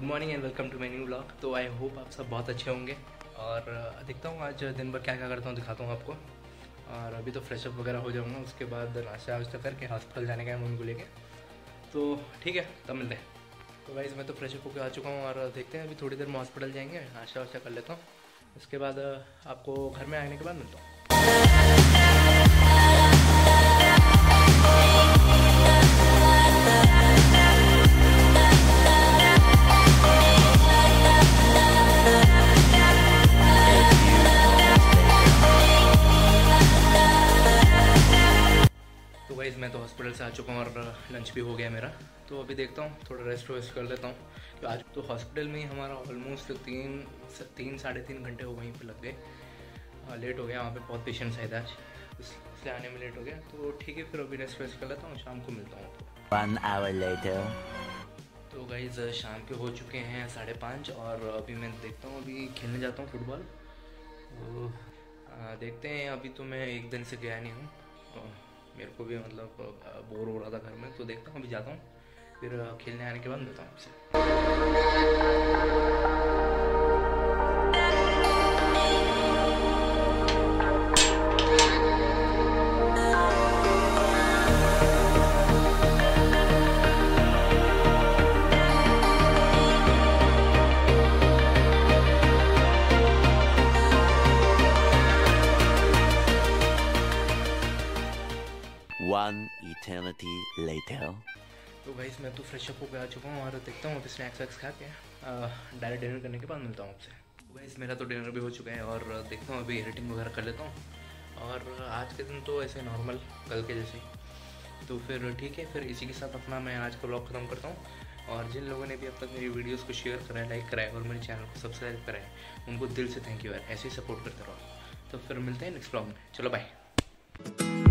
Good morning and welcome to my new vlog. तो I hope आप सब बहुत अच्छे होंगे और देखता हूँ आज दिन भर क्या क्या करता हूँ, दिखाता हूँ आपको। और अभी तो फ्रेशअप वगैरह हो जाऊँगा, उसके बाद नाश्ता वाश्ता करके हॉस्पिटल जाने का है मम्मी को लेके। तो ठीक है, तब मिलते हैं। तो गाइस मैं तो फ्रेशअप होकर आ चुका हूँ और देखते हैं, अभी थोड़ी देर में हॉस्पिटल जाएंगे, नाश्ता वाश्ता कर लेता हूँ, उसके बाद आपको घर में आने के बाद मिलता हूँ। मैं तो हॉस्पिटल से आ चुका हूँ और लंच भी हो गया मेरा। तो अभी देखता हूँ थोड़ा रेस्ट वेस्ट कर लेता हूँ। तो आज तो हॉस्पिटल में ही हमारा ऑलमोस्ट तीन साढ़े तीन घंटे हो वहीं पे लग गए, लेट हो गया। वहाँ पे बहुत पेशेंट्स आए थे आज, इसलिए आने में लेट हो गया। तो ठीक है, फिर अभी रेस्ट वेस्ट कर लेता हूँ, शाम को मिलता हूँ। तो गाइज शाम के हो चुके हैं 5:30 और अभी मैं देखता हूँ अभी खेलने जाता हूँ फुटबॉल। तो देखते हैं, अभी तो मैं एक दिन से गया नहीं हूँ, मेरे को भी मतलब बोर हो रहा था घर में। तो देखता हूँ, अभी जाता हूँ, फिर खेलने आने के बाद बताऊँ Eternity later। तो गाइस मैं तो फ्रेशअप होकर आ चुका हूँ और देखता हूँ, अभी स्नैक्स वैक्स खा के डायरेक्ट डिनर करने के बाद मिलता हूँ आपसे। तो गाइस मेरा तो डिनर भी हो चुका है और देखता हूँ अभी एडिटिंग वगैरह कर लेता हूँ। और आज के दिन तो ऐसे नॉर्मल कल के जैसे। तो फिर ठीक है, फिर इसी के साथ अपना मैं आज का व्लॉग ख़त्म करता हूँ। और जिन लोगों ने भी अब तक मेरी वीडियोज़ को शेयर कराया, लाइक कराया और मेरे चैनल को सब्सक्राइब कराया, उनको दिल से थैंक यू यार। ऐसे ही सपोर्ट करते रहो। तो फिर मिलते हैं नेक्स्ट व्लॉग में। चलो बाय।